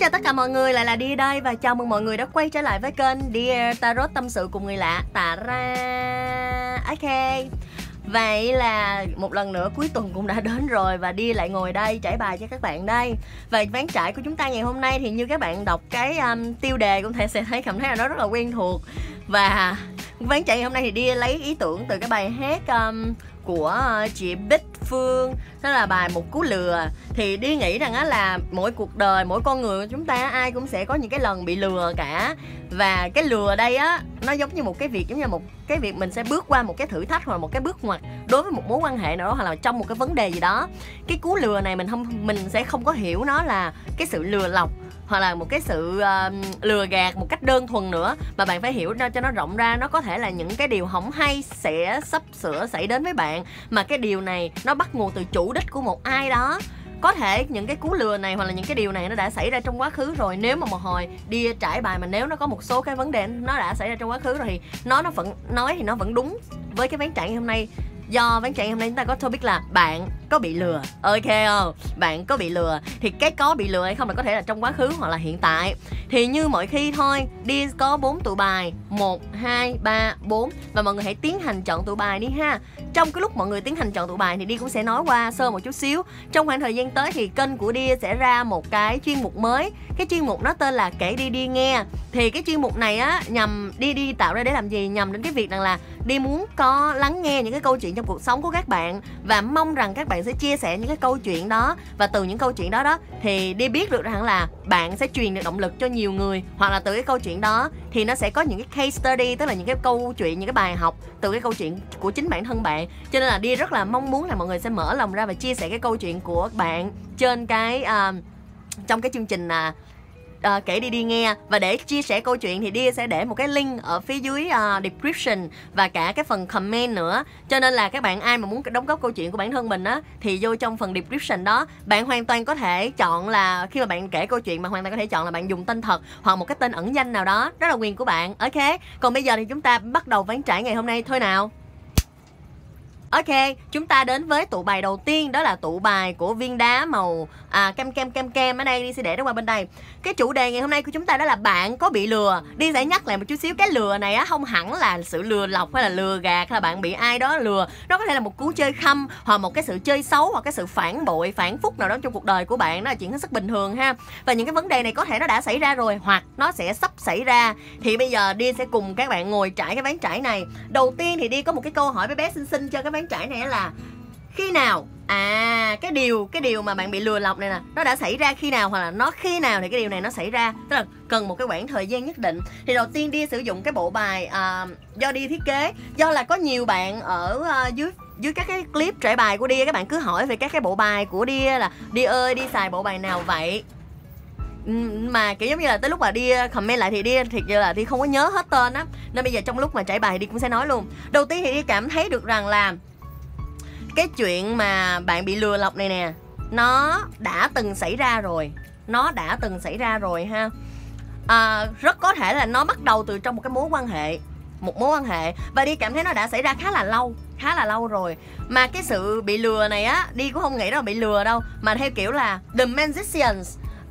Chào tất cả mọi người, lại là DEER đây và chào mừng mọi người đã quay trở lại với kênh DEER Tarot tâm sự cùng người lạ. Tà ra. Ok. Vậy là một lần nữa cuối tuần cũng đã đến rồi và DEER lại ngồi đây trải bài cho các bạn đây. Và ván trải của chúng ta ngày hôm nay thì như các bạn đọc cái tiêu đề cũng thể sẽ thấy cảm thấy là nó rất là quen thuộc. Và ván trải ngày hôm nay thì DEER lấy ý tưởng từ cái bài hát của chị Bích Phương, đó là bài Một Cú Lừa. Thì DEER nghĩ rằng á là mỗi cuộc đời, mỗi con người của chúng ta ai cũng sẽ có những cái lần bị lừa cả. Và cái lừa đây á, nó giống như một cái việc, giống như một cái việc mình sẽ bước qua một cái thử thách hoặc một cái bước ngoặt đối với một mối quan hệ nào đó, hoặc là trong một cái vấn đề gì đó. Cái cú lừa này mình sẽ không có hiểu nó là cái sự lừa lọc hoặc là một cái sự lừa gạt một cách đơn thuần nữa, mà bạn phải hiểu cho nó rộng ra. Nó có thể là những cái điều không hay sẽ sắp sửa xảy đến với bạn, mà cái điều này nó bắt nguồn từ chủ đích của một ai đó. Có thể những cái cú lừa này hoặc là những cái điều này nó đã xảy ra trong quá khứ rồi. Nếu mà một hồi đi trải bài mà nếu nó có một số cái vấn đề nó đã xảy ra trong quá khứ rồi thì nó vẫn đúng với cái ván trải hôm nay. Do ván trải hôm nay chúng ta có topic là bạn có bị lừa, ok không? Bạn có bị lừa. Thì cái có bị lừa hay không là có thể là trong quá khứ hoặc là hiện tại. Thì như mọi khi thôi, DEER có 4 tụ bài 1, 2, 3, 4. Và mọi người hãy tiến hành chọn tụ bài đi ha. Trong cái lúc mọi người tiến hành chọn tụ bài thì DEER cũng sẽ nói qua sơ một chút xíu. Trong khoảng thời gian tới thì kênh của DEER sẽ ra một cái chuyên mục mới. Cái chuyên mục nó tên là Kể Đi Đi Nghe. Thì cái chuyên mục này á, nhằm DEER tạo ra để làm gì? Nhằm đến cái việc rằng là DEER muốn có lắng nghe những cái câu chuyện trong cuộc sống của các bạn và mong rằng các bạn sẽ chia sẻ những cái câu chuyện đó, và từ những câu chuyện đó đó thì DEER biết được rằng là bạn sẽ truyền được động lực cho nhiều người, hoặc là từ cái câu chuyện đó thì nó sẽ có những cái case study, tức là những cái câu chuyện, những cái bài học từ cái câu chuyện của chính bản thân bạn. Cho nên là DEER rất là mong muốn là mọi người sẽ mở lòng ra và chia sẻ cái câu chuyện của bạn trên cái trong cái chương trình Kể Đi Đi Nghe. Và để chia sẻ câu chuyện thì DEER sẽ để một cái link ở phía dưới description và cả cái phần comment nữa. Cho nên là các bạn ai mà muốn đóng góp câu chuyện của bản thân mình á, thì vô trong phần description đó, bạn hoàn toàn có thể chọn là khi mà bạn kể câu chuyện, mà hoàn toàn có thể chọn là bạn dùng tên thật hoặc một cái tên ẩn danh nào đó. Đó là quyền của bạn, ok. Còn bây giờ thì chúng ta bắt đầu ván trải ngày hôm nay thôi nào. Ok, chúng ta đến với tụ bài đầu tiên, đó là tụ bài của viên đá màu kem. Ở đây DEER sẽ để nó qua bên đây. Cái chủ đề ngày hôm nay của chúng ta đó là bạn có bị lừa. DEER sẽ nhắc lại một chút xíu, cái lừa này á không hẳn là sự lừa lọc hay là lừa gạt hay là bạn bị ai đó lừa. Nó có thể là một cú chơi khăm hoặc một cái sự chơi xấu hoặc cái sự phản bội, phản phúc nào đó trong cuộc đời của bạn. Đó là chuyện hết sức bình thường ha. Và những cái vấn đề này có thể nó đã xảy ra rồi hoặc nó sẽ sắp xảy ra. Thì bây giờ DEER sẽ cùng các bạn ngồi trải cái ván trải này. Đầu tiên thì DEER có một cái câu hỏi bé xinh cho các ván trải này là khi nào cái điều mà bạn bị lừa lọc này nè, nó đã xảy ra khi nào, hoặc là nó khi nào thì cái điều này nó xảy ra, tức là cần một cái khoảng thời gian nhất định. Thì đầu tiên DEER sử dụng cái bộ bài do DEER thiết kế, do là có nhiều bạn ở dưới các cái clip trải bài của DEER các bạn cứ hỏi về các cái bộ bài của DEER là DEER ơi DEER xài bộ bài nào vậy, mà kiểu giống như là tới lúc mà DEER comment lại thì DEER thiệt như là DEER không có nhớ hết tên á. Nên bây giờ trong lúc mà trải bài DEER cũng sẽ nói luôn. Đầu tiên thì DEER cảm thấy được rằng là cái chuyện mà bạn bị lừa lọc này nè, nó đã từng xảy ra rồi. Nó đã từng xảy ra rồi ha. Rất có thể là nó bắt đầu từ trong một cái mối quan hệ. Một mối quan hệ. Và DEER cảm thấy nó đã xảy ra khá là lâu rồi. Mà cái sự bị lừa này á, DEER cũng không nghĩ nó là bị lừa đâu, mà theo kiểu là The Magician.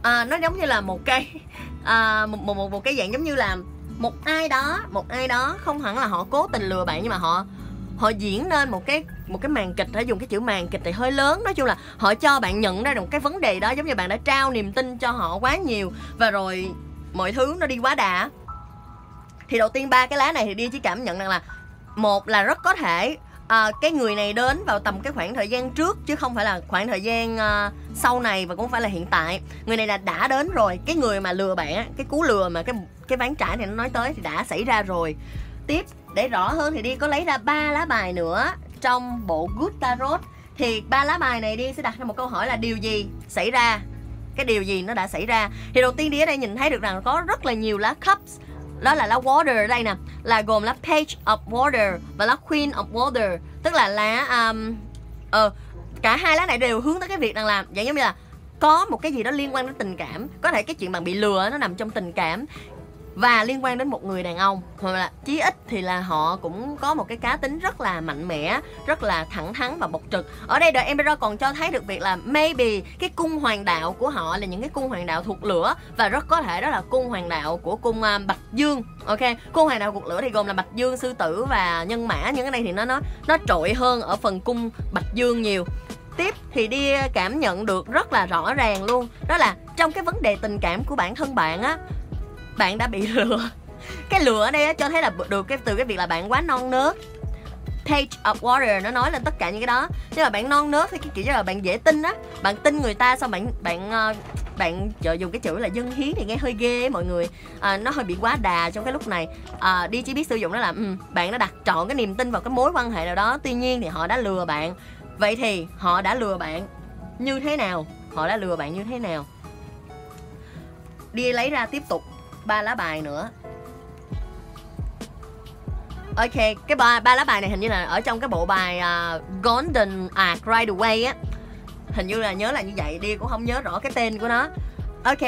Nó giống như là một cái một cái dạng giống như là một ai đó không hẳn là họ cố tình lừa bạn, nhưng mà họ diễn nên một cái màn kịch. Hãy dùng cái chữ màn kịch thì hơi lớn, nói chung là họ cho bạn nhận ra được một cái vấn đề đó, giống như bạn đã trao niềm tin cho họ quá nhiều và rồi mọi thứ nó đi quá đà. Thì đầu tiên ba cái lá này thì DEER chỉ cảm nhận rằng là một là rất có thể cái người này đến vào tầm cái khoảng thời gian trước, chứ không phải là khoảng thời gian sau này, và cũng không phải là hiện tại. Người này là đã đến rồi. Cái người mà lừa bạn á, cái cú lừa mà cái ván trải này nó nói tới thì đã xảy ra rồi. Tiếp để rõ hơn thì đi có lấy ra 3 lá bài nữa trong bộ Good Tarot. Thì 3 lá bài này đi sẽ đặt ra một câu hỏi là điều gì xảy ra, cái điều gì nó đã xảy ra. Thì đầu tiên đi ở đây nhìn thấy được rằng có rất là nhiều lá Cups, đó là lá Water ở đây nè, là gồm lá Page of Water và lá Queen of Water, tức là lá cả hai lá này đều hướng tới cái việc đang làm dạng giống như là có một cái gì đó liên quan đến tình cảm, có thể cái chuyện bạn bị lừa nó nằm trong tình cảm và liên quan đến một người đàn ông, hoặc là chí ít thì là họ cũng có một cái cá tính rất là mạnh mẽ, rất là thẳng thắn và bộc trực. Ở đây The Emperor còn cho thấy được việc là maybe cái cung hoàng đạo của họ là những cái cung hoàng đạo thuộc lửa, và rất có thể đó là cung hoàng đạo của cung Bạch Dương. Ok, cung hoàng đạo thuộc lửa thì gồm là Bạch Dương, Sư Tử và Nhân Mã. Những cái này thì nó trội hơn ở phần cung Bạch Dương nhiều. Tiếp thì đi cảm nhận được rất là rõ ràng luôn, đó là trong cái vấn đề tình cảm của bản thân bạn á, bạn đã bị lừa. Cái lừa ở đây cho thấy là được từ cái việc là bạn quá non nớt. Page of Water nó nói lên tất cả những cái đó. Nhưng mà bạn non nớt thì cái kiểu như là bạn dễ tin á, bạn tin người ta xong bạn dùng cái chữ là dâng hiến thì nghe hơi ghê ấy, mọi người. Nó hơi bị quá đà trong cái lúc này. Đi chỉ biết sử dụng đó là bạn đã đặt trọn cái niềm tin vào cái mối quan hệ nào đó, tuy nhiên thì họ đã lừa bạn. Vậy thì họ đã lừa bạn như thế nào? Họ đã lừa bạn như thế nào? Đi lấy ra tiếp tục 3 lá bài nữa. Ok, cái ba lá bài này hình như là ở trong cái bộ bài Golden Right Away á. Hình như là nhớ là như vậy, đi cũng không nhớ rõ cái tên của nó. Ok,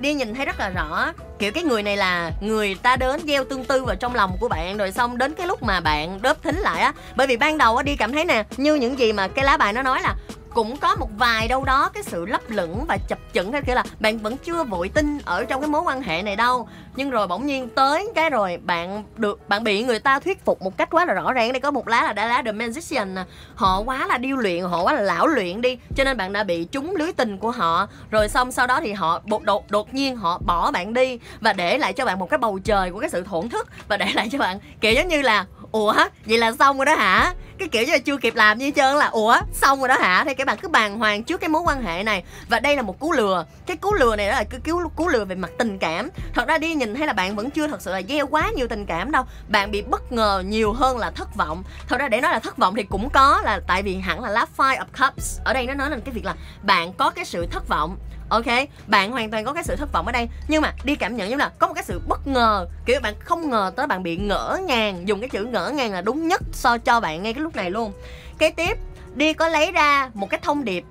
đi nhìn thấy rất là rõ, kiểu cái người này là người ta đến gieo tương tư vào trong lòng của bạn, rồi xong đến cái lúc mà bạn đớp thính lại á. Bởi vì ban đầu á, đi cảm thấy nè, như những gì mà cái lá bài nó nói là cũng có một vài đâu đó cái sự lấp lửng và chập chững, theo kiểu là bạn vẫn chưa vội tin ở trong cái mối quan hệ này đâu, nhưng rồi bỗng nhiên tới cái rồi bạn bị người ta thuyết phục một cách quá là rõ ràng. Đây có một lá là lá The Magician, họ quá là điêu luyện, họ quá là lão luyện đi, cho nên bạn đã bị trúng lưới tình của họ, rồi xong sau đó thì họ đột nhiên họ bỏ bạn đi và để lại cho bạn một cái bầu trời của cái sự thổn thức, và để lại cho bạn kiểu giống như là ủa vậy là xong rồi đó hả, cái kiểu như là chưa kịp làm gì hết trơn, là ủa xong rồi đó hả. Thì các bạn cứ bàng hoàng trước cái mối quan hệ này, và đây là một cú lừa. Cái cú lừa này đó là cú lừa về mặt tình cảm. Thật ra đi nhìn thấy là bạn vẫn chưa thật sự là gieo quá nhiều tình cảm đâu, bạn bị bất ngờ nhiều hơn là thất vọng. Thật ra để nói là thất vọng thì cũng có, là tại vì hẳn là lá Five of Cups ở đây nó nói lên cái việc là bạn có cái sự thất vọng. Ok, bạn hoàn toàn có cái sự thất vọng ở đây, nhưng mà đi cảm nhận như là có một cái sự bất ngờ, kiểu bạn không ngờ tới, bạn bị ngỡ ngàng. Dùng cái chữ ngỡ ngàng là đúng nhất so cho bạn ngay cái lúc này luôn. Kế tiếp, đi có lấy ra một cái thông điệp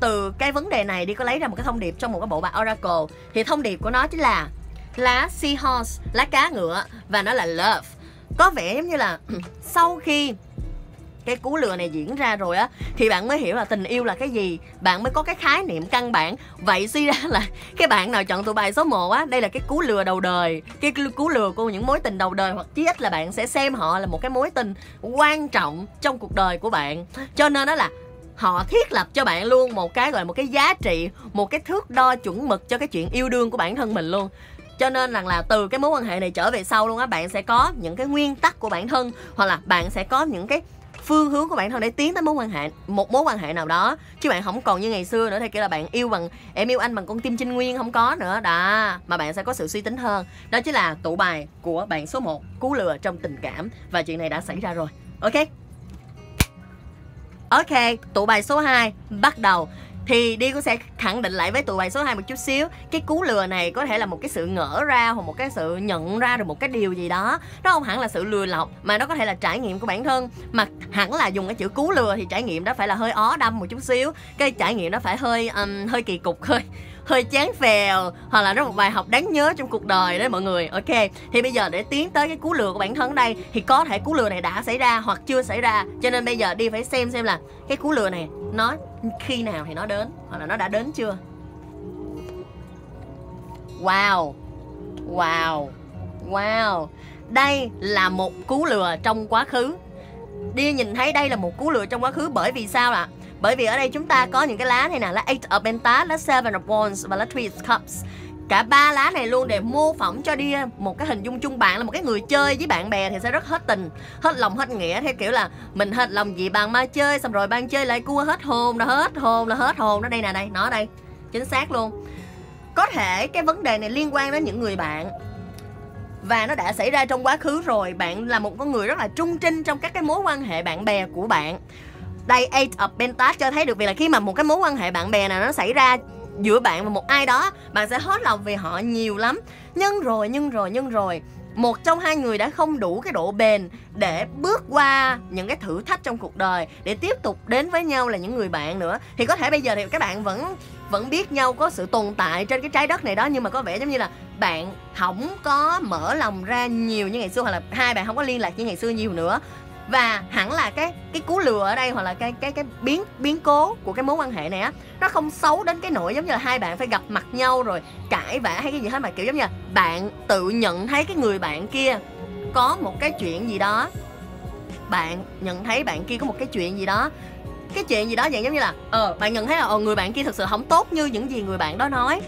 từ cái vấn đề này. Đi có lấy ra một cái thông điệp trong một cái bộ bài Oracle. Thì thông điệp của nó chính là lá Seahorse, lá cá ngựa, và nó là Love. Có vẻ giống như là sau khi cái cú lừa này diễn ra rồi á, thì bạn mới hiểu là tình yêu là cái gì, bạn mới có cái khái niệm căn bản. Vậy suy ra là cái bạn nào chọn tụ bài số 1 á, đây là cái cú lừa đầu đời, cái cú lừa của những mối tình đầu đời, hoặc chí ít là bạn sẽ xem họ là một cái mối tình quan trọng trong cuộc đời của bạn. Cho nên đó là họ thiết lập cho bạn luôn một cái gọi là một cái giá trị, một cái thước đo chuẩn mực cho cái chuyện yêu đương của bản thân mình luôn. Cho nên là từ cái mối quan hệ này trở về sau luôn á, bạn sẽ có những cái nguyên tắc của bản thân, hoặc là bạn sẽ có những cái phương hướng của bản thân để tiến tới một mối quan hệ nào đó, chứ bạn không còn như ngày xưa nữa. Thì kiểu là bạn yêu bằng em yêu anh bằng con tim trinh nguyên không có nữa đó, mà bạn sẽ có sự suy tính hơn. Đó chính là tụ bài của bạn số 1, cú lừa trong tình cảm, và chuyện này đã xảy ra rồi. Ok, tụ bài số 2 bắt đầu. Thì đi cũng sẽ khẳng định lại với tụ bài số 2 một chút xíu. Cái cú lừa này có thể là một cái sự ngỡ ra, hoặc một cái sự nhận ra được một cái điều gì đó. Nó không hẳn là sự lừa lọc, mà nó có thể là trải nghiệm của bản thân. Mà hẳn là dùng cái chữ cú lừa thì trải nghiệm đó phải là hơi ó đâm một chút xíu. Cái trải nghiệm đó phải hơi kỳ cục, hơi chán phèo, hoặc là nó một bài học đáng nhớ trong cuộc đời đấy mọi người. Ok, thì bây giờ để tiến tới cái cú lừa của bản thân đây, thì có thể cú lừa này đã xảy ra hoặc chưa xảy ra. Cho nên bây giờ đi phải xem là cái cú lừa này nó khi nào thì nó đến, hoặc là nó đã đến chưa. Wow, wow, wow. Đây là một cú lừa trong quá khứ. Đi nhìn thấy đây là một cú lừa trong quá khứ, bởi vì sao ạ? Bởi vì ở đây chúng ta có những cái lá này nè, lá 8 of Pentacles, lá 7 of Wands và lá 3 of Cups. cả ba lá này luôn để mô phỏng cho đi một cái hình dung chung. Bạn là một cái người chơi với bạn bè thì sẽ rất hết tình, hết lòng, hết nghĩa, theo kiểu là mình hết lòng gì bạn mà chơi, xong rồi bạn chơi lại cua hết hồn, là hết hồn đó. Đây nè, đây nó đây, chính xác luôn. Có thể cái vấn đề này liên quan đến những người bạn và nó đã xảy ra trong quá khứ rồi. Bạn là một con người rất là trung trinh trong các cái mối quan hệ bạn bè của bạn. Đây Eight of Pentacles cho thấy được việc là khi mà một cái mối quan hệ bạn bè nào nó xảy ra giữa bạn và một ai đó, bạn sẽ hết lòng vì họ nhiều lắm. Nhưng rồi một trong hai người đã không đủ cái độ bền để bước qua những cái thử thách trong cuộc đời để tiếp tục đến với nhau là những người bạn nữa. Thì có thể bây giờ thì các bạn vẫn biết nhau, có sự tồn tại trên cái trái đất này đó, nhưng mà có vẻ giống như là bạn không có mở lòng ra nhiều như ngày xưa, hoặc là hai bạn không có liên lạc như ngày xưa nhiều nữa. Và hẳn là cái cú lừa ở đây, hoặc là cái biến cố của cái mối quan hệ này á, nó không xấu đến cái nỗi giống như là hai bạn phải gặp mặt nhau rồi cãi vã hay cái gì hết, mà kiểu giống như là bạn tự nhận thấy cái người bạn kia có một cái chuyện gì đó. Bạn nhận thấy bạn kia có một cái chuyện gì đó, cái chuyện gì đó dạng giống như là bạn nhận thấy là người bạn kia thực sự không tốt như những gì người bạn đó nói.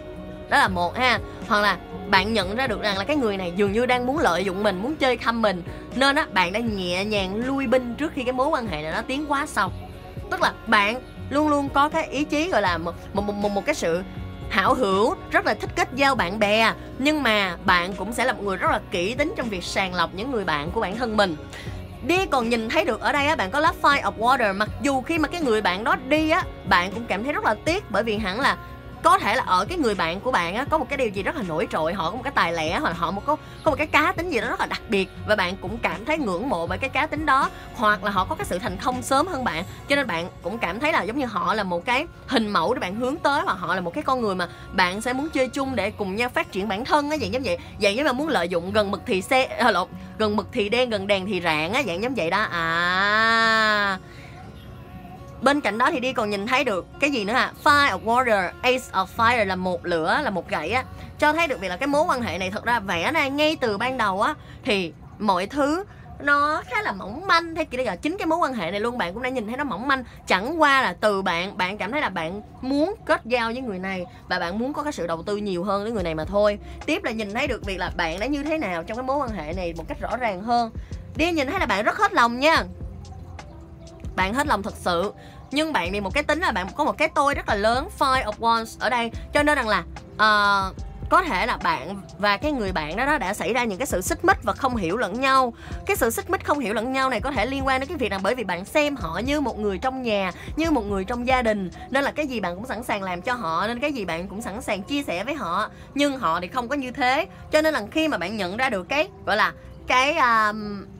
Đó là một ha. Hoặc là bạn nhận ra được rằng là cái người này dường như đang muốn lợi dụng mình, muốn chơi khăm mình, nên á bạn đã nhẹ nhàng lui binh trước khi cái mối quan hệ này nó tiến quá sâu. Tức là bạn luôn luôn có cái ý chí gọi là một cái sự hảo hữu, rất là thích kết giao bạn bè, nhưng mà bạn cũng sẽ là một người rất là kỹ tính trong việc sàng lọc những người bạn của bản thân mình. Đi còn nhìn thấy được ở đây á, bạn có lá Five of Water. Mặc dù khi mà cái người bạn đó đi á, bạn cũng cảm thấy rất là tiếc, bởi vì hẳn là có thể là ở cái người bạn của bạn á, có một cái điều gì rất là nổi trội, họ có một cái tài lẻ, hoặc là họ có một cái cá tính gì đó rất là đặc biệt, và bạn cũng cảm thấy ngưỡng mộ bởi cái cá tính đó, hoặc là họ có cái sự thành công sớm hơn bạn, cho nên bạn cũng cảm thấy là giống như họ là một cái hình mẫu để bạn hướng tới, hoặc họ là một cái con người mà bạn sẽ muốn chơi chung để cùng nhau phát triển bản thân á, dạng giống vậy, muốn lợi dụng gần mực thì gần mực thì đen, gần đèn thì rạng á, dạng giống vậy đó. Bên cạnh đó thì đi còn nhìn thấy được cái gì nữa hả? Fire of Water, Ace of Fire là một lửa, là một gậy á, cho thấy được việc là cái mối quan hệ này thật ra vẽ ra ngay từ ban đầu á thì mọi thứ nó khá là mỏng manh. Thế kìa, chính cái mối quan hệ này luôn bạn cũng đã nhìn thấy nó mỏng manh. Chẳng qua là từ bạn cảm thấy là bạn muốn kết giao với người này và bạn muốn có cái sự đầu tư nhiều hơn với người này mà thôi. Tiếp là nhìn thấy được việc là bạn đã như thế nào trong cái mối quan hệ này một cách rõ ràng hơn. Đi nhìn thấy là bạn rất hết lòng nha, bạn hết lòng thật sự, nhưng bạn bị một cái tính là bạn có một cái tôi rất là lớn, Five of Wands ở đây, cho nên rằng là có thể là bạn và cái người bạn đó đã xảy ra những cái sự xích mích và không hiểu lẫn nhau. Cái sự xích mích không hiểu lẫn nhau này có thể liên quan đến cái việc là bởi vì bạn xem họ như một người trong nhà, như một người trong gia đình, nên là cái gì bạn cũng sẵn sàng làm cho họ, nên cái gì bạn cũng sẵn sàng chia sẻ với họ, nhưng họ thì không có như thế. Cho nên là khi mà bạn nhận ra được cái gọi là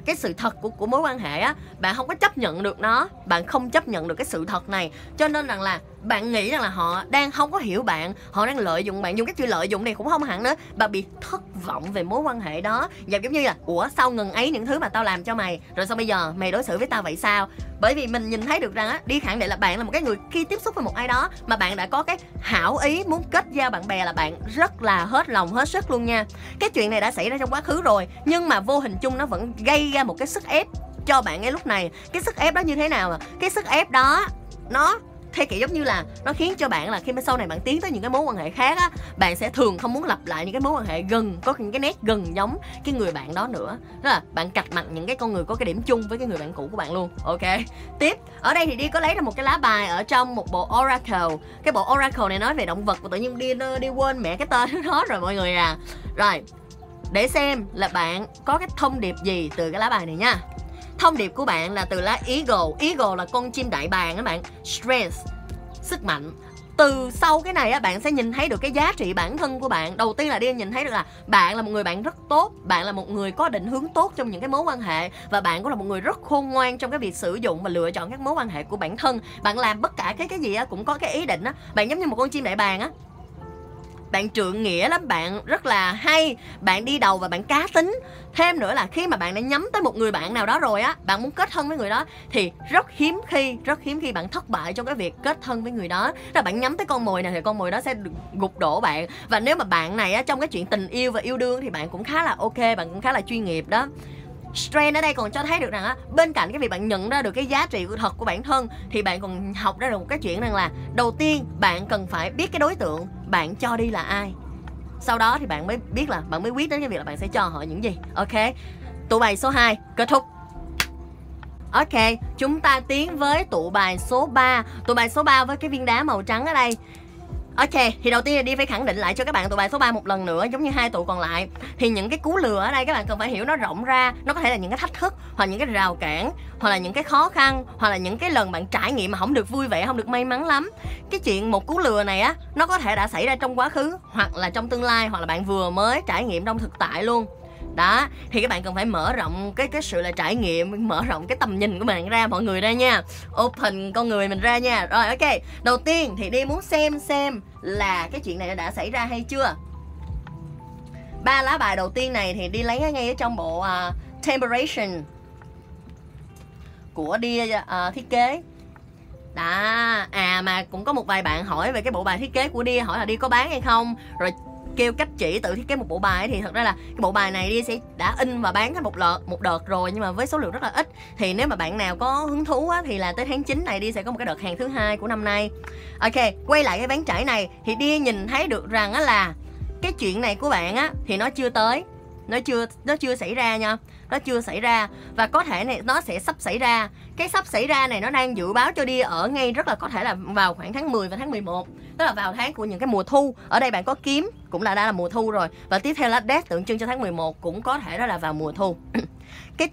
cái sự thật của mối quan hệ á, bạn không có chấp nhận được nó, bạn không chấp nhận được cái sự thật này, cho nên rằng là bạn nghĩ rằng là họ đang không có hiểu bạn, họ đang lợi dụng bạn. Dùng cái chữ lợi dụng này cũng không hẳn nữa, bạn bị thất vọng về mối quan hệ đó, giống như là ủa sao ngần ấy những thứ mà tao làm cho mày, rồi sao bây giờ mày đối xử với tao vậy sao? Bởi vì mình nhìn thấy được rằng á, đi khẳng định là bạn là một cái người khi tiếp xúc với một ai đó mà bạn đã có cái hảo ý muốn kết giao bạn bè là bạn rất là hết lòng hết sức luôn nha. Cái chuyện này đã xảy ra trong quá khứ rồi, nhưng mà vô hình chung nó vẫn gây ra một cái sức ép cho bạn ngay lúc này. Cái sức ép đó như thế nào mà cái sức ép đó nó theo kiểu giống như là nó khiến cho bạn là khi mà sau này bạn tiến tới những cái mối quan hệ khác á, bạn sẽ thường không muốn lặp lại những cái mối quan hệ gần, có những cái nét gần giống cái người bạn đó nữa. Đó là bạn cạch mặt những cái con người có cái điểm chung với cái người bạn cũ của bạn luôn. Ok, tiếp ở đây thì đi có lấy ra một cái lá bài ở trong một bộ Oracle. Cái bộ Oracle này nói về động vật, và tự nhiên đi quên mẹ cái tên nó rồi mọi người à. Rồi, để xem là bạn có cái thông điệp gì từ cái lá bài này nha. Thông điệp của bạn là từ lá Eagle. Eagle là con chim đại bàng các bạn. Strength, sức mạnh. Từ sau cái này á, bạn sẽ nhìn thấy được cái giá trị bản thân của bạn. Đầu tiên là đi nhìn thấy được là bạn là một người bạn rất tốt, bạn là một người có định hướng tốt trong những cái mối quan hệ, và bạn cũng là một người rất khôn ngoan trong cái việc sử dụng và lựa chọn các mối quan hệ của bản thân. Bạn làm bất cả cái gì á, cũng có cái ý định á. Bạn giống như một con chim đại bàng á, bạn trượng nghĩa lắm, bạn rất là hay, bạn đi đầu và bạn cá tính. Thêm nữa là khi mà bạn đã nhắm tới một người bạn nào đó rồi á, bạn muốn kết thân với người đó thì rất hiếm khi bạn thất bại trong cái việc kết thân với người đó. Là bạn nhắm tới con mồi này thì con mồi đó sẽ gục đổ bạn. Và nếu mà bạn này á, trong cái chuyện tình yêu và yêu đương thì bạn cũng khá là ok, bạn cũng khá là chuyên nghiệp đó. Strength ở đây còn cho thấy được rằng á, bên cạnh cái việc bạn nhận ra được cái giá trị thật của bản thân thì bạn còn học ra được một cái chuyện rằng là đầu tiên bạn cần phải biết cái đối tượng bạn cho đi là ai. Sau đó thì bạn mới biết là bạn mới quyết đến cái việc là bạn sẽ cho họ những gì. Ok, tụ bài số 2 kết thúc. Ok, chúng ta tiến với tụ bài số 3. Tụ bài số 3 với cái viên đá màu trắng ở đây. Ok, thì đầu tiên là đi phải khẳng định lại cho các bạn tụ bài số 3 một lần nữa, giống như hai tụ còn lại. Thì những cái cú lừa ở đây các bạn cần phải hiểu nó rộng ra. Nó có thể là những cái thách thức, hoặc những cái rào cản, hoặc là những cái khó khăn, hoặc là những cái lần bạn trải nghiệm mà không được vui vẻ, không được may mắn lắm. Cái chuyện một cú lừa này á, nó có thể đã xảy ra trong quá khứ, hoặc là trong tương lai, hoặc là bạn vừa mới trải nghiệm trong thực tại luôn. Đó, thì các bạn cần phải mở rộng cái sự là trải nghiệm, mở rộng cái tầm nhìn của bạn ra, mọi người ra nha. Open con người mình ra nha. Rồi ok, đầu tiên thì đi muốn xem là cái chuyện này đã xảy ra hay chưa. Ba lá bài đầu tiên này thì đi lấy ngay ở trong bộ Temperance của DEER thiết kế. Đó, à mà cũng có một vài bạn hỏi về cái bộ bài thiết kế của DEER, hỏi là DEER có bán hay không, rồi kêu cách chỉ tự thiết kế một bộ bài. Thì thật ra là cái bộ bài này đi sẽ đã in và bán hết một đợt rồi, nhưng mà với số lượng rất là ít. Thì nếu mà bạn nào có hứng thú á, thì là tới tháng 9 này đi sẽ có một cái đợt hàng thứ hai của năm nay. Ok, quay lại cái ván trải này thì đi nhìn thấy được rằng á là cái chuyện này của bạn á thì nó chưa tới, nó chưa xảy ra nha, nó chưa xảy ra, và có thể này nó sẽ sắp xảy ra. Cái sắp xảy ra này nó đang dự báo cho đi ở ngay rất là có thể là vào khoảng tháng 10 và tháng 11, tức là vào tháng của những cái mùa thu. Ở đây bạn có kiếm cũng là đã là mùa thu rồi, và tiếp theo là Death tượng trưng cho tháng 11 cũng có thể đó là vào mùa thu. Cái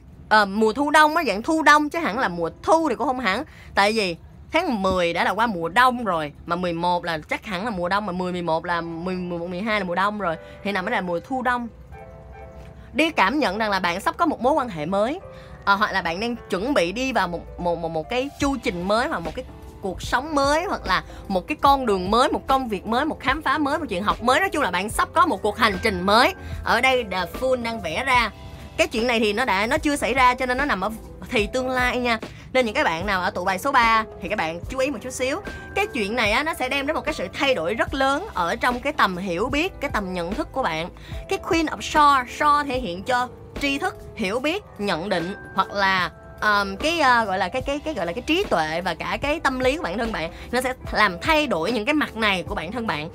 mùa thu đông nó dạng thu đông chứ hẳn là mùa thu thì cũng không hẳn, tại vì tháng 10 đã là qua mùa đông rồi, mà 11 là chắc hẳn là mùa đông, mà 10 11 là 11 12 là mùa đông rồi, thì nằm ở là mùa thu đông. Đi cảm nhận rằng là bạn sắp có một mối quan hệ mới, hoặc là bạn đang chuẩn bị đi vào một cái chu trình mới, hoặc một cái cuộc sống mới, hoặc là một cái con đường mới, một công việc mới, một khám phá mới, một chuyện học mới. Nói chung là bạn sắp có một cuộc hành trình mới. Ở đây The Fool đang vẽ ra cái chuyện này thì nó chưa xảy ra, cho nên nó nằm ở thì tương lai nha. Nên những cái bạn nào ở tụ bài số 3 thì các bạn chú ý một chút xíu. Cái chuyện này á, nó sẽ đem đến một cái sự thay đổi rất lớn ở trong cái tầm hiểu biết, cái tầm nhận thức của bạn. Cái Queen of Swords, Swords thể hiện cho tri thức, hiểu biết, nhận định, hoặc là gọi là cái trí tuệ và cả cái tâm lý của bản thân bạn. Nó sẽ làm thay đổi những cái mặt này của bản thân bạn,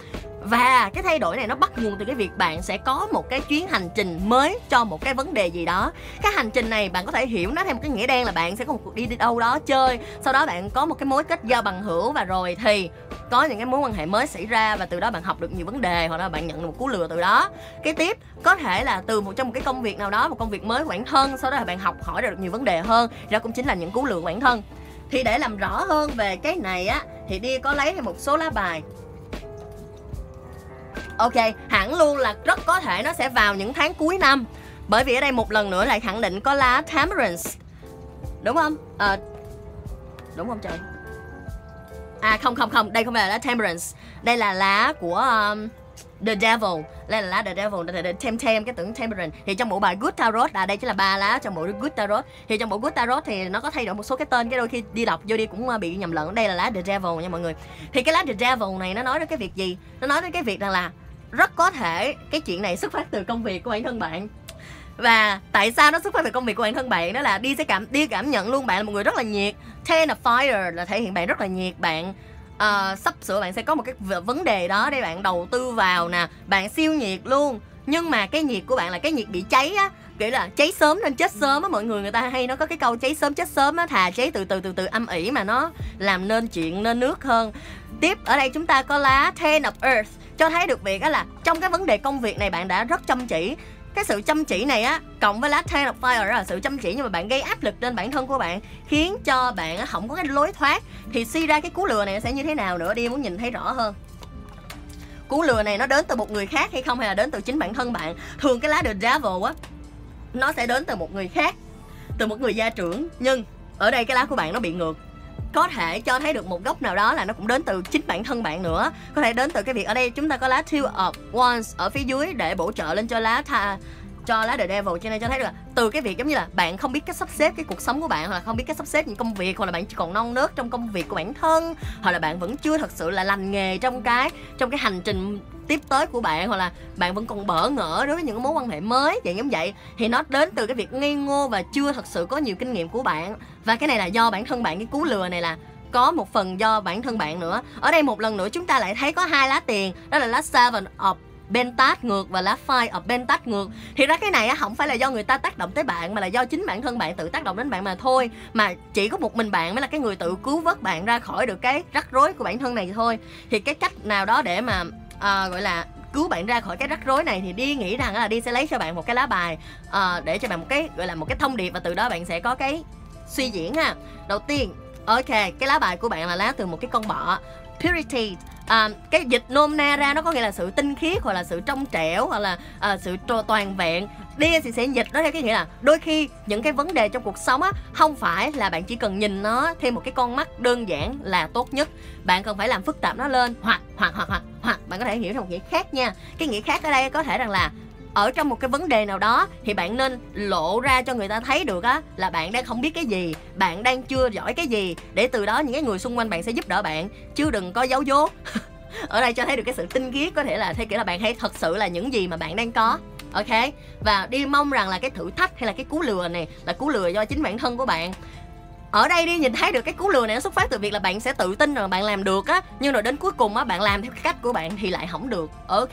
và cái thay đổi này nó bắt nguồn từ cái việc bạn sẽ có một cái chuyến hành trình mới cho một cái vấn đề gì đó. Cái hành trình này bạn có thể hiểu nó theo một cái nghĩa đen là bạn sẽ có một cuộc đi đâu đó chơi, sau đó bạn có một cái mối kết giao bằng hữu, và rồi thì có những cái mối quan hệ mới xảy ra, và từ đó bạn học được nhiều vấn đề, hoặc là bạn nhận được một cú lừa từ đó. Cái tiếp có thể là từ một trong một cái công việc nào đó, một công việc mới của bản thân, sau đó là bạn học hỏi ra được nhiều vấn đề hơn, đó cũng chính là những cú lừa của bản thân. Thì để làm rõ hơn về cái này á, thì đi có lấy thêm một số lá bài. Ok, hẳn luôn là rất có thể nó sẽ vào những tháng cuối năm, bởi vì ở đây một lần nữa lại khẳng định có lá Temperance, đúng không? Đúng không trời? À không, đây không phải là lá Temperance, đây là lá của The Devil. Đây là lá The Devil, đây là cái tượng Temperance. Thì trong bộ bài Good Tarot, đây chính là ba lá trong bộ Good Tarot. Thì trong bộ Good Tarot thì nó có thay đổi một số cái tên, cái đôi khi đi đọc vô đi cũng bị nhầm lẫn. Đây là lá The Devil nha mọi người. Thì cái lá The Devil này nó nói đến cái việc gì? Nó nói đến cái việc rằng là rất có thể cái chuyện này xuất phát từ công việc của bản thân bạn. Và tại sao nó xuất phát từ công việc của bản thân bạn? Đó là đi cảm nhận luôn bạn là một người rất là nhiệt. Ten of Fire là thể hiện bạn rất là nhiệt. Bạn sắp sửa bạn sẽ có một cái vấn đề đó để bạn đầu tư vào nè. Bạn siêu nhiệt luôn. Nhưng mà cái nhiệt của bạn là cái nhiệt bị cháy á, kiểu là cháy sớm nên chết sớm á mọi người. Người ta hay nó có cái câu cháy sớm chết sớm á, thà cháy từ từ âm ỉ mà nó làm nên chuyện nên nước hơn. Tiếp ở đây chúng ta có lá Ten of Earth, cho thấy được việc á là trong cái vấn đề công việc này bạn đã rất chăm chỉ. Cái sự chăm chỉ này á cộng với lá Ten of Fire là sự chăm chỉ, nhưng mà bạn gây áp lực lên bản thân của bạn, khiến cho bạn không có cái lối thoát. Thì suy ra cái cú lừa này sẽ như thế nào nữa, đi muốn nhìn thấy rõ hơn. Cú lừa này nó đến từ một người khác hay không, hay là đến từ chính bản thân bạn? Thường cái lá The Devil á nó sẽ đến từ một người khác, từ một người gia trưởng, nhưng ở đây cái lá của bạn nó bị ngược. Có thể cho thấy được một góc nào đó là nó cũng đến từ chính bản thân bạn nữa. Có thể đến từ cái việc ở đây chúng ta có lá Two of Wands ở phía dưới để bổ trợ lên cho lá The Devil. Cho nên cho thấy được là từ cái việc giống như là bạn không biết cách sắp xếp cái cuộc sống của bạn, hoặc là không biết cách sắp xếp những công việc, hoặc là bạn chỉ còn non nớt trong công việc của bản thân, hoặc là bạn vẫn chưa thật sự là lành nghề trong cái hành trình tiếp tới của bạn, hoặc là bạn vẫn còn bỡ ngỡ đối với những mối quan hệ mới dạng giống vậy. Thì nó đến từ cái việc ngây ngô và chưa thật sự có nhiều kinh nghiệm của bạn, và cái này là do bản thân bạn. Cái cú lừa này là có một phần do bản thân bạn nữa. Ở đây một lần nữa chúng ta lại thấy có hai lá tiền, đó là lá Seven of bên tát ngược và lá phai ở bên tát ngược. Thì ra cái này không phải là do người ta tác động tới bạn, mà là do chính bản thân bạn tự tác động đến bạn mà thôi. Mà chỉ có một mình bạn mới là cái người tự cứu vớt bạn ra khỏi được cái rắc rối của bản thân này thôi. Thì cái cách nào đó để mà gọi là cứu bạn ra khỏi cái rắc rối này thì đi nghĩ rằng là đi sẽ lấy cho bạn một cái lá bài, để cho bạn một cái gọi là một cái thông điệp, và từ đó bạn sẽ có cái suy diễn ha. Đầu tiên, ok, cái lá bài của bạn là lá từ một cái con bọ, Purity. Cái dịch nôm na ra nó có nghĩa là sự tinh khiết, hoặc là sự trong trẻo, hoặc là sự toàn vẹn. Đi thì sẽ dịch nó theo cái nghĩa là đôi khi những cái vấn đề trong cuộc sống á, không phải là bạn chỉ cần nhìn nó thêm một cái con mắt đơn giản là tốt nhất. Bạn cần phải làm phức tạp nó lên, hoặc bạn có thể hiểu theo một nghĩa khác nha. Cái nghĩa khác ở đây có thể rằng là ở trong một cái vấn đề nào đó thì bạn nên lộ ra cho người ta thấy được á, là bạn đang không biết cái gì, bạn đang chưa giỏi cái gì, để từ đó những cái người xung quanh bạn sẽ giúp đỡ bạn, chứ đừng có giấu dốt. Ở đây cho thấy được cái sự tinh khiết, có thể là theo kiểu là bạn thấy thật sự là những gì mà bạn đang có. Ok, và đi mong rằng là cái thử thách hay là cái cú lừa này là cú lừa do chính bản thân của bạn. Ở đây đi nhìn thấy được cái cú lừa này nó xuất phát từ việc là bạn sẽ tự tin rằng bạn làm được á, nhưng rồi đến cuối cùng á, bạn làm theo cái cách của bạn thì lại không được. Ok,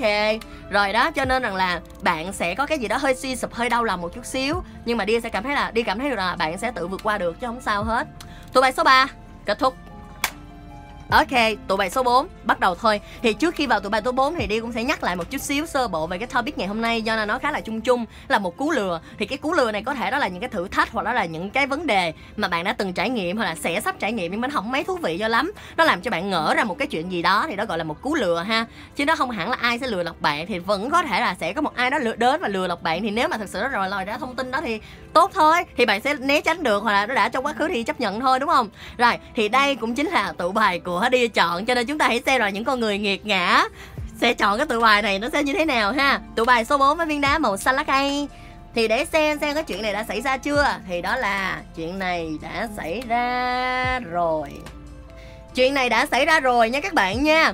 rồi đó, cho nên rằng là bạn sẽ có cái gì đó hơi suy sụp, hơi đau lòng một chút xíu, nhưng mà đi sẽ cảm thấy là đi cảm thấy được là bạn sẽ tự vượt qua được, chứ không sao hết. Tụ bài số 3 kết thúc. Ok, tụ bài số 4 bắt đầu thôi. Thì trước khi vào tụ bài số 4 thì đi cũng sẽ nhắc lại một chút xíu sơ bộ về cái topic ngày hôm nay, do là nó khá là chung chung, là một cú lừa. Thì cái cú lừa này có thể đó là những cái thử thách, hoặc đó là những cái vấn đề mà bạn đã từng trải nghiệm, hoặc là sẽ sắp trải nghiệm nhưng mà không mấy thú vị cho lắm, nó làm cho bạn ngỡ ra một cái chuyện gì đó, thì đó gọi là một cú lừa ha. Chứ nó không hẳn là ai sẽ lừa lọc bạn, thì vẫn có thể là sẽ có một ai đó đến và lừa lọc bạn. Thì nếu mà thật sự nó rồi lòi ra thông tin đó thì tốt thôi, thì bạn sẽ né tránh được, hoặc là nó đã trong quá khứ thì chấp nhận thôi, đúng không? Rồi, thì đây cũng chính là tụ bài của đi chọn, cho nên chúng ta hãy xem là những con người nghiệt ngã sẽ chọn cái tụ bài này nó sẽ như thế nào ha. Tụ bài số 4 với viên đá màu xanh lá cây. Thì để xem cái chuyện này đã xảy ra chưa. Thì đó là chuyện này đã xảy ra rồi. Chuyện này đã xảy ra rồi nha các bạn nha.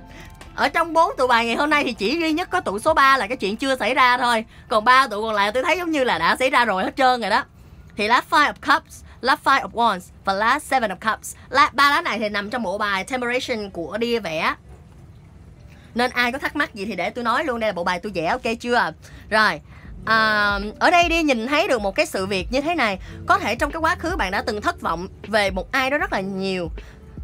Ở trong 4 tụ bài ngày hôm nay thì chỉ duy nhất có tụ số 3 là cái chuyện chưa xảy ra thôi. Còn 3 tụ còn lại tôi thấy giống như là đã xảy ra rồi hết trơn rồi đó. Thì lá Five of Cups, lá Five of Wands và lá Seven of Cups. Ba lá này thì nằm trong bộ bài Temperance của Deer vẽ. Nên ai có thắc mắc gì thì để tôi nói luôn, đây là bộ bài tôi vẽ, ok chưa? Rồi, ở đây đi nhìn thấy được một cái sự việc như thế này. Có thể trong cái quá khứ bạn đã từng thất vọng về một ai đó rất là nhiều.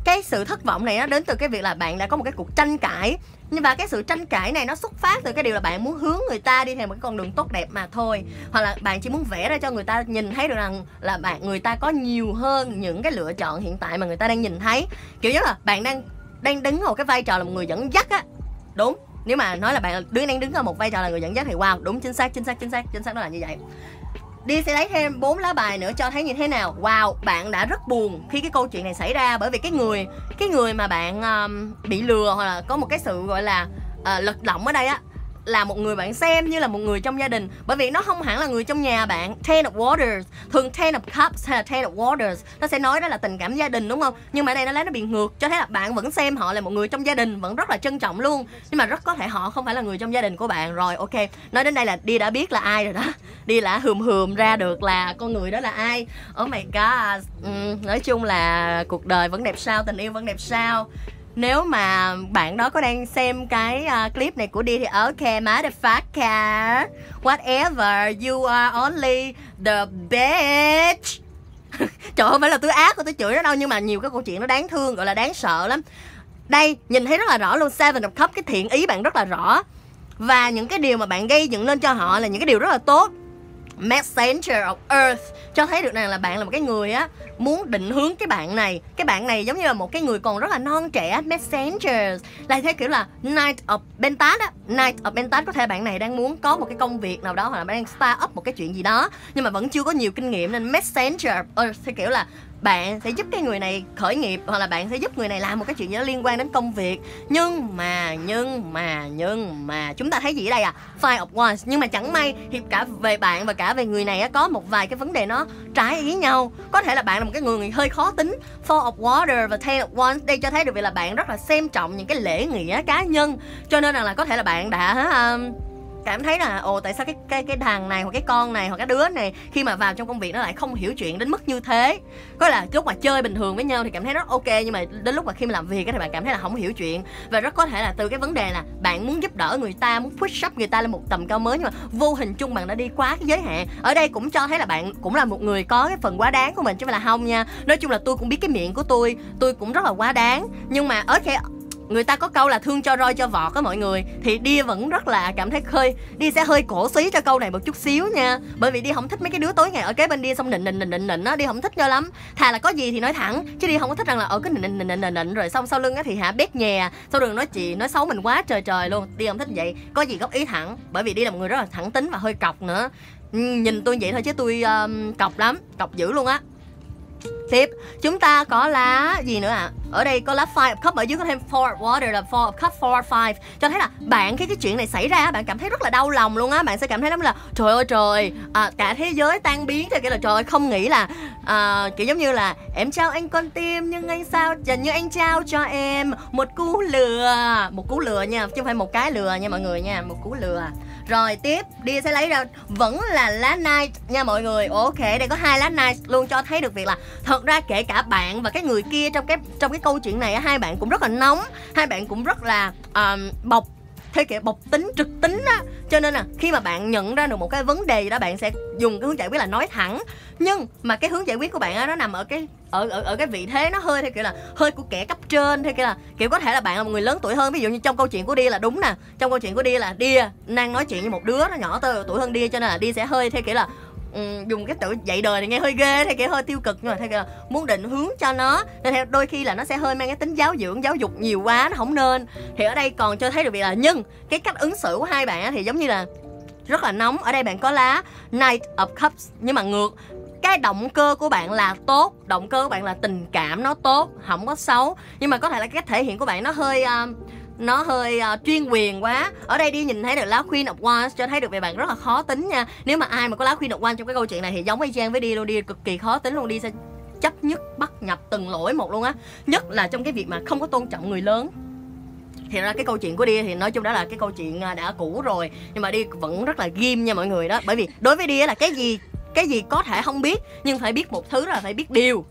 Cái sự thất vọng này nó đến từ cái việc là bạn đã có một cái cuộc tranh cãi. Nhưng mà cái sự tranh cãi này nó xuất phát từ cái điều là bạn muốn hướng người ta đi theo một cái con đường tốt đẹp mà thôi. Hoặc là bạn chỉ muốn vẽ ra cho người ta nhìn thấy được rằng là người ta có nhiều hơn những cái lựa chọn hiện tại mà người ta đang nhìn thấy. Kiểu như là bạn đang đứng ở một cái vai trò là một người dẫn dắt á. Đúng, nếu mà nói là bạn đang đứng ở một vai trò là người dẫn dắt thì wow, đúng, chính xác, nó là như vậy. Đi sẽ lấy thêm 4 lá bài nữa cho thấy như thế nào. Wow, bạn đã rất buồn khi cái câu chuyện này xảy ra, bởi vì cái người mà bạn bị lừa, hoặc là có một cái sự gọi là lật lọng ở đây á, là một người bạn xem như là một người trong gia đình. Bởi vì nó không hẳn là người trong nhà bạn. Ten of Waters, thường Ten of Cups hay là Ten of Waters nó sẽ nói đó là tình cảm gia đình, đúng không? Nhưng mà ở đây nó lấy nó bị ngược, cho thấy là bạn vẫn xem họ là một người trong gia đình, vẫn rất là trân trọng luôn, nhưng mà rất có thể họ không phải là người trong gia đình của bạn. Rồi, ok, nói đến đây là đi đã biết là ai rồi đó. Đi đã hườm ra được là con người đó là ai. Oh my god. Nói chung là cuộc đời vẫn đẹp sao, tình yêu vẫn đẹp sao. Nếu mà bạn đó có đang xem cái clip này của Deer thì ok, motherfucker, whatever, you are only the bitch. Trời ơi, không phải là tôi ác của tôi chửi nó đâu, nhưng mà nhiều cái câu chuyện nó đáng thương, gọi là đáng sợ lắm. Đây, nhìn thấy rất là rõ luôn, Seven of Cups, cái thiện ý bạn rất là rõ. Và những cái điều mà bạn gây dựng lên cho họ là những cái điều rất là tốt. Messenger of Earth cho thấy được rằng là bạn là một cái người á muốn định hướng cái bạn này. Cái bạn này giống như là một cái người còn rất là non trẻ. Messenger là thế kiểu là Knight of Pentacles á. Knight of Pentacles có thể bạn này đang muốn có một cái công việc nào đó, hoặc là đang start up một cái chuyện gì đó nhưng mà vẫn chưa có nhiều kinh nghiệm, nên Messenger of Earth thế kiểu là bạn sẽ giúp cái người này khởi nghiệp, hoặc là bạn sẽ giúp người này làm một cái chuyện gì đó liên quan đến công việc. Nhưng mà chúng ta thấy gì ở đây à? Five of Wands. Nhưng mà chẳng may thì cả về bạn và cả về người này có một vài cái vấn đề nó trái ý nhau. Có thể là bạn là một cái người hơi khó tính. Four of Water và Ten of Wands đây cho thấy được việc là bạn rất là xem trọng những cái lễ nghĩa cá nhân. Cho nên là có thể là bạn đã cảm thấy là ồ tại sao cái thằng này hoặc cái con này hoặc cái đứa này khi mà vào trong công việc nó lại không hiểu chuyện đến mức như thế. Có là lúc mà chơi bình thường với nhau thì cảm thấy nó ok, nhưng mà đến lúc mà khi mà làm việc thì bạn cảm thấy là không hiểu chuyện. Và rất có thể là từ cái vấn đề là bạn muốn giúp đỡ người ta, muốn push up người ta lên một tầm cao mới, nhưng mà vô hình chung bạn đã đi quá cái giới hạn. Ở đây cũng cho thấy là bạn cũng là một người có cái phần quá đáng của mình chứ không phải là không nha. Nói chung là tôi cũng biết cái miệng của tôi cũng rất là quá đáng, nhưng mà ở cái người ta có câu là thương cho roi cho vọt á mọi người, thì DEER vẫn rất là cảm thấy khơi DEER sẽ hơi cổ xí cho câu này một chút xíu nha, bởi vì DEER không thích mấy cái đứa tối ngày ở kế bên DEER xong nịnh á, DEER không thích cho lắm. Thà là có gì thì nói thẳng, chứ DEER không có thích rằng là ở cái nịnh rồi xong sau lưng á thì hả bét nhè, sau đường nói chị nói xấu mình quá trời trời luôn, DEER không thích vậy. Có gì góp ý thẳng, bởi vì DEER là một người rất là thẳng tính và hơi cọc nữa. Nhìn tôi vậy thôi chứ tôi cọc lắm, cọc dữ luôn á. Tiếp, chúng ta có lá gì nữa ạ? Ở đây có lá 5 of Cup, ở dưới có thêm 4 of Water là 4 of Cup, 4 of 5. Cho thấy là bạn khi cái chuyện này xảy ra, bạn cảm thấy rất là đau lòng luôn á. Bạn sẽ cảm thấy lắm là trời ơi trời, cả thế giới tan biến. Thì kiểu là trời ơi không nghĩ là kiểu giống như là em trao anh con tim nhưng anh sao dành như anh trao cho em một cú lừa. Một cú lừa nha, chứ không phải một cái lừa nha mọi người nha, một cú lừa. Rồi tiếp, DEER sẽ lấy ra vẫn là lá Knight nha mọi người. Ok, đây có hai lá Knight luôn, cho thấy được việc là thật ra kể cả bạn và cái người kia trong cái câu chuyện này, hai bạn cũng rất là nóng, hai bạn cũng rất là bộc theo kiểu bộc tính trực tính á. Cho nên là khi mà bạn nhận ra được một cái vấn đề gì đó, bạn sẽ dùng cái hướng giải quyết là nói thẳng, nhưng mà cái hướng giải quyết của bạn á nó nằm ở cái ở cái vị thế nó hơi theo kiểu là hơi của kẻ cấp trên, theo kiểu là kiểu có thể là bạn là một người lớn tuổi hơn. Ví dụ như trong câu chuyện của DEER là đúng nè, trong câu chuyện của DEER là DEER đang nói chuyện với một đứa nó nhỏ tuổi hơn DEER, cho nên là DEER sẽ hơi theo kiểu là dùng cái tự dạy đời thì nghe hơi ghê, theo kiểu hơi tiêu cực, nhưng mà theo kiểu là muốn định hướng cho nó, nên theo đôi khi là nó sẽ hơi mang cái tính giáo dưỡng giáo dục nhiều quá, nó không nên. Thì ở đây còn cho thấy được việc là nhưng cái cách ứng xử của hai bạn thì giống như là rất là nóng. Ở đây bạn có lá Knight of Cups, nhưng mà ngược cái động cơ của bạn là tốt, động cơ của bạn là tình cảm, nó tốt không có xấu, nhưng mà có thể là cái thể hiện của bạn nó hơi chuyên quyền quá. Ở đây DEER nhìn thấy được lá Queen of Wands, cho thấy được về bạn rất là khó tính nha. Nếu mà ai mà có lá Queen of Wands trong cái câu chuyện này thì giống y chang với DEER luôn, DEER cực kỳ khó tính luôn, DEER sẽ chấp nhất bắt nhập từng lỗi một luôn á, nhất là trong cái việc mà không có tôn trọng người lớn. Thì ra cái câu chuyện của DEER thì nói chung đó là cái câu chuyện đã cũ rồi, nhưng mà DEER vẫn rất là ghim nha mọi người đó, bởi vì đối với DEER là cái gì có thể không biết, nhưng phải biết một thứ là phải biết điều,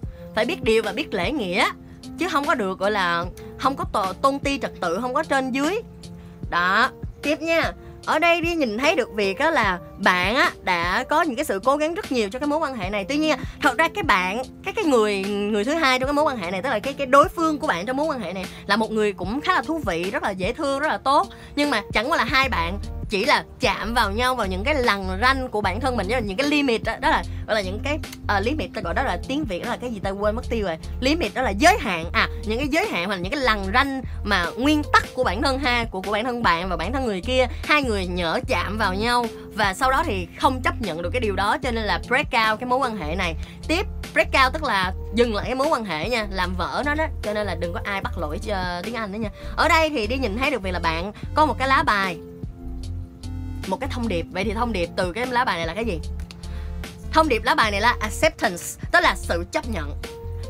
và biết lễ nghĩa, chứ không có được gọi là không có tôn ti trật tự, không có trên dưới đó. Tiếp nha, ở đây đi nhìn thấy được việc đó là bạn á đã có những cái sự cố gắng rất nhiều cho cái mối quan hệ này. Tuy nhiên thật ra cái bạn cái người thứ hai trong cái mối quan hệ này, tức là cái đối phương của bạn trong mối quan hệ này là một người cũng khá là thú vị, rất là dễ thương, rất là tốt, nhưng mà chẳng qua là hai bạn chỉ là chạm vào nhau vào những cái lằn ranh của bản thân mình, là những cái limit đó, đó là những cái limit, ta gọi đó là tiếng Việt đó là cái gì ta quên mất tiêu rồi, limit đó là giới hạn, những cái giới hạn hoặc là những cái lằn ranh mà nguyên tắc của bản thân của bản thân bạn và bản thân người kia, hai người nhỡ chạm vào nhau và sau đó thì không chấp nhận được cái điều đó, cho nên là break out cái mối quan hệ này. Tiếp, break out tức là dừng lại cái mối quan hệ nha, làm vỡ nó đó, cho nên là đừng có ai bắt lỗi tiếng Anh nữa nha. Ở đây thì đi nhìn thấy được việc là bạn có một cái lá bài, một cái thông điệp. Vậy thì thông điệp từ cái lá bài này là cái gì? Thông điệp lá bài này là acceptance, tức là sự chấp nhận.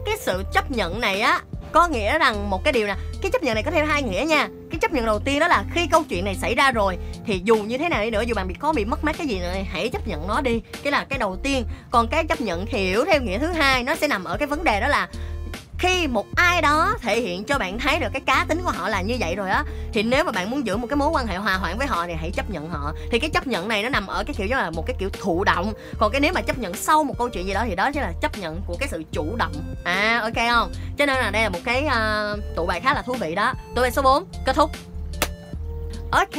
Cái sự chấp nhận này á có nghĩa rằng một cái điều nè, cái chấp nhận này có thêm hai nghĩa nha. Cái chấp nhận đầu tiên đó là khi câu chuyện này xảy ra rồi thì dù như thế nào đi nữa, dù bạn bị mất mát cái gì nữa, hãy chấp nhận nó đi, cái là cái đầu tiên. Còn cái chấp nhận hiểu theo nghĩa thứ hai nó sẽ nằm ở cái vấn đề đó là khi một ai đó thể hiện cho bạn thấy được cái cá tính của họ là như vậy rồi á, thì nếu mà bạn muốn giữ một cái mối quan hệ hòa hoãn với họ thì hãy chấp nhận họ. Thì cái chấp nhận này nó nằm ở cái kiểu như là một cái kiểu thụ động, còn cái nếu mà chấp nhận sau một câu chuyện gì đó thì đó chính là chấp nhận của cái sự chủ động. Ok không? Cho nên là đây là một cái tụ bài khá là thú vị đó. Tụ bài số 4 kết thúc. Ok,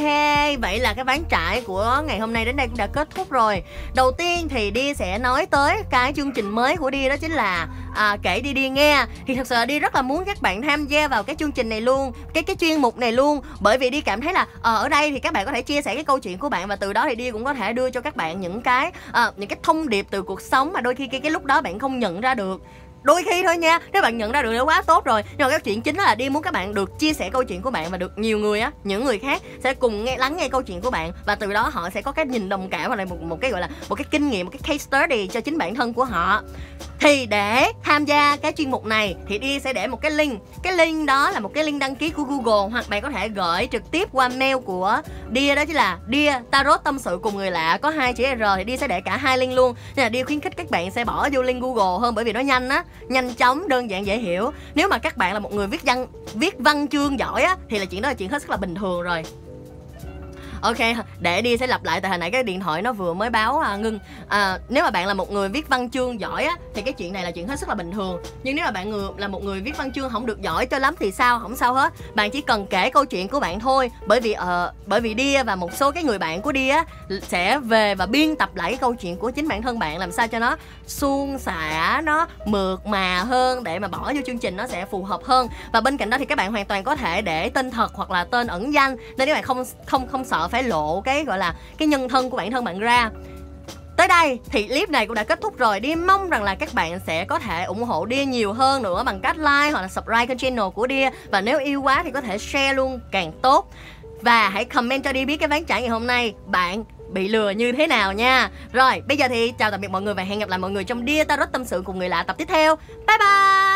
vậy là cái ván trải của ngày hôm nay đến đây cũng đã kết thúc rồi. Đầu tiên thì DEER sẽ nói tới cái chương trình mới của DEER, đó chính là kể đi đi nghe. Thì thật sự là DEER rất là muốn các bạn tham gia vào cái chương trình này luôn, cái chuyên mục này luôn, bởi vì DEER cảm thấy là ở đây thì các bạn có thể chia sẻ cái câu chuyện của bạn, và từ đó thì DEER cũng có thể đưa cho các bạn những cái thông điệp từ cuộc sống mà đôi khi cái lúc đó bạn không nhận ra được. đôi khi thôi nha. Nếu bạn nhận ra được nó quá tốt rồi. Nhưng mà cái chuyện chính là DEER muốn các bạn được chia sẻ câu chuyện của bạn và được nhiều người á, những người khác sẽ cùng lắng nghe câu chuyện của bạn, và từ đó họ sẽ có cái nhìn đồng cảm và lại một cái kinh nghiệm, một cái case study cho chính bản thân của họ. Thì để tham gia cái chuyên mục này thì DEER sẽ để một cái link. Cái link đó là một cái link đăng ký của Google, hoặc bạn có thể gửi trực tiếp qua mail của DEER, đó chính là DEER Tarot tâm sự cùng người lạ, có 2 chữ R, thì DEER sẽ để cả 2 link luôn. Nên là DEER khuyến khích các bạn sẽ bỏ vô link Google hơn, bởi vì nó nhanh á, nhanh chóng, đơn giản, dễ hiểu. Nếu mà các bạn là một người viết văn chương giỏi á thì là chuyện đó là chuyện hết sức là bình thường rồi. Ok, để DEER sẽ lặp lại, tại hồi nãy cái điện thoại nó vừa mới báo ngưng. Nếu mà bạn là một người viết văn chương giỏi á thì cái chuyện này là chuyện hết sức là bình thường. Nhưng nếu mà bạn là một người viết văn chương không được giỏi cho lắm thì sao? Không sao hết. Bạn chỉ cần kể câu chuyện của bạn thôi, bởi vì DEER và một số cái người bạn của DEER á sẽ về và biên tập lại cái câu chuyện của chính bản thân bạn, làm sao cho nó suôn sẻ, nó mượt mà hơn để mà bỏ vô chương trình nó sẽ phù hợp hơn. Và bên cạnh đó thì các bạn hoàn toàn có thể để tên thật hoặc là tên ẩn danh, nên các bạn không sợ phải lộ cái gọi là cái nhân thân của bản thân bạn ra. Tới đây thì clip này cũng đã kết thúc rồi. DEER mong rằng là các bạn sẽ có thể ủng hộ DEER nhiều hơn nữa bằng cách like hoặc là subscribe kênh channel của DEER, và nếu yêu quá thì có thể share luôn càng tốt. Và hãy comment cho DEER biết cái ván trải ngày hôm nay bạn bị lừa như thế nào nha. Rồi, bây giờ thì chào tạm biệt mọi người và hẹn gặp lại mọi người trong DEER Tarot tâm sự cùng người lạ tập tiếp theo. Bye bye.